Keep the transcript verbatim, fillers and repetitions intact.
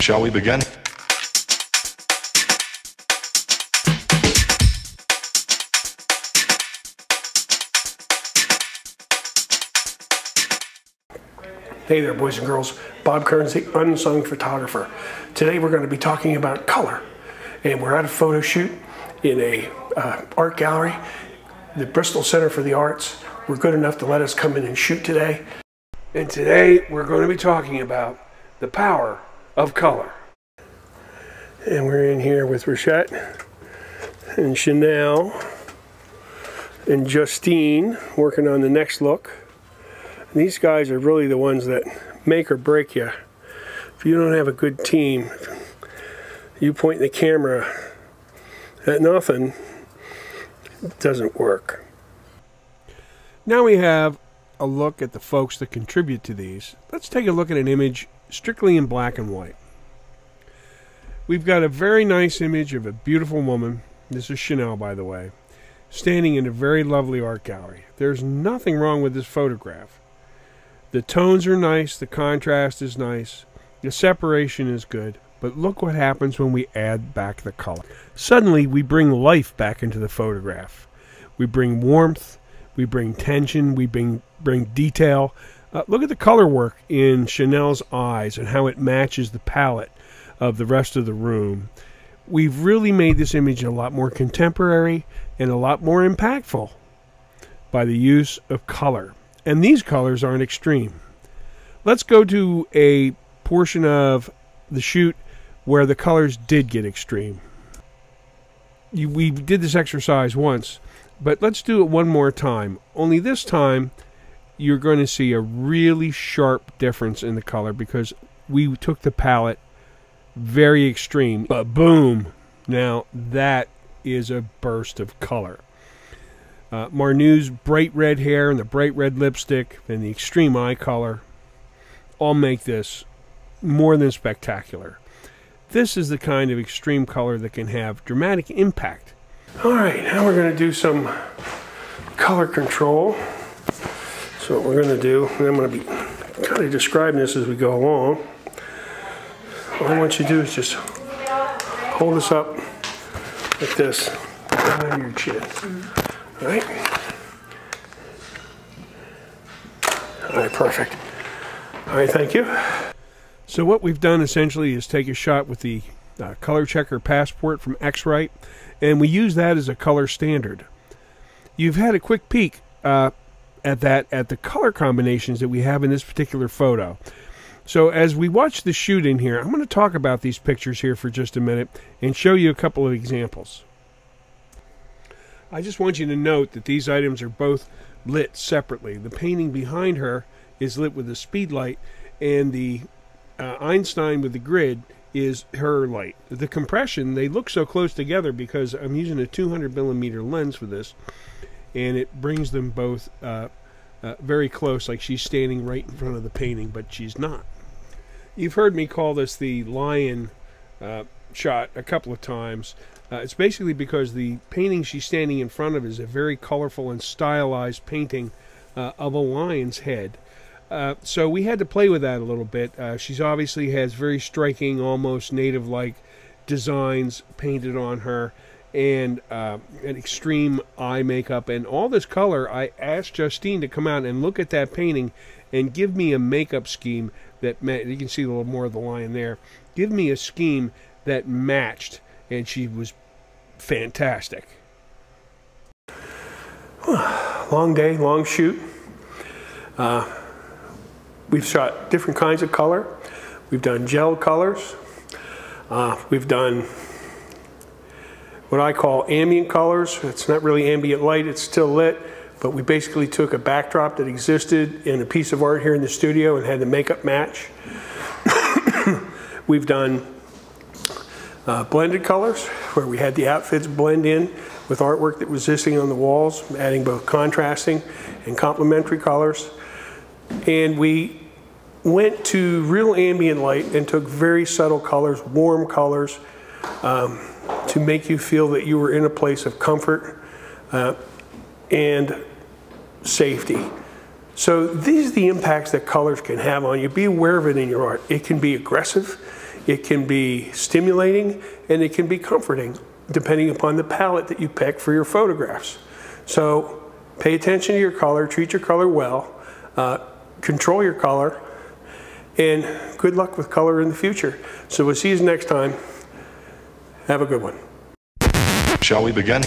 Shall we begin? Hey there, boys and girls. Bob Kearns, the unsung photographer. Today we're going to be talking about color. And we're at a photo shoot in a uh, art gallery, the Bristol Center for the Arts. We're good enough to let us come in and shoot today. And today we're going to be talking about the power of color. And we're in here with Rochette and Chanel and Justine working on the next look. And these guys are really the ones that make or break you. If you don't have a good team, you point the camera at nothing, it doesn't work. Now we have a look at the folks that contribute to these. Let's take a look at an image strictly in black and white. We've got a very nice image of a beautiful woman. This is Chanel, by the way, standing in a very lovely art gallery. There's nothing wrong with this photograph. The tones are nice, the contrast is nice, the separation is good, but look what happens when we add back the color. Suddenly we bring life back into the photograph. We bring warmth, we bring tension, we bring, bring detail. Uh, look at the color work in Chanel's eyes and how it matches the palette of the rest of the room. We've really made this image a lot more contemporary and a lot more impactful by the use of color. And these colors aren't extreme. Let's go to a portion of the shoot where the colors did get extreme. You, we did this exercise once, but let's do it one more time. Only this time, you're going to see a really sharp difference in the color because we took the palette very extreme. But boom! Now that is a burst of color. Uh, Marnoux's bright red hair and the bright red lipstick and the extreme eye color all make this more than spectacular. This is the kind of extreme color that can have dramatic impact. All right, now we're going to do some color control. So what we're going to do, and I'm going to be kind of describing this as we go along. All I want you to do is just hold this up like this, down under your chin. All right? All right, perfect. All right, thank you. So what we've done essentially is take a shot with the uh, color checker passport from X-Rite, and we use that as a color standard. You've had a quick peek Uh, at that at the color combinations that we have in this particular photo. So as we watch the shoot in here, I'm going to talk about these pictures here for just a minute and show you a couple of examples. I just want you to note that these items are both lit separately. The painting behind her is lit with a speed light, and the uh, Einstein with the grid is her light. The compression, they look so close together because I'm using a two hundred millimeter lens for this, and it brings them both uh, uh, very close, like she's standing right in front of the painting, but she's not. You've heard me call this the lion uh, shot a couple of times. Uh, it's basically because the painting she's standing in front of is a very colorful and stylized painting uh, of a lion's head. Uh, so we had to play with that a little bit. Uh, she's obviously has very striking, almost native-like designs painted on her, and uh, an extreme eye makeup and all this color. I asked Justine to come out and look at that painting and give me a makeup scheme that met. You can see a little more of the lion there. Give me a scheme that matched, and she was fantastic. Long day, long shoot. Uh, we've shot different kinds of color. We've done gel colors. Uh, we've done what I call ambient colors. It's not really ambient light, it's still lit, but we basically took a backdrop that existed in a piece of art here in the studio and had the makeup match. We've done uh, blended colors, where we had the outfits blend in with artwork that was existing on the walls, adding both contrasting and complementary colors. And we went to real ambient light and took very subtle colors, warm colors, um, to make you feel that you were in a place of comfort uh, and safety. So these are the impacts that colors can have on you. Be aware of it in your art. It can be aggressive. It can be stimulating and it can be comforting, depending upon the palette that you pick for your photographs. So pay attention to your color, treat your color well, uh, control your color, and good luck with color in the future. So we'll see you next time. Have a good one. Shall we begin?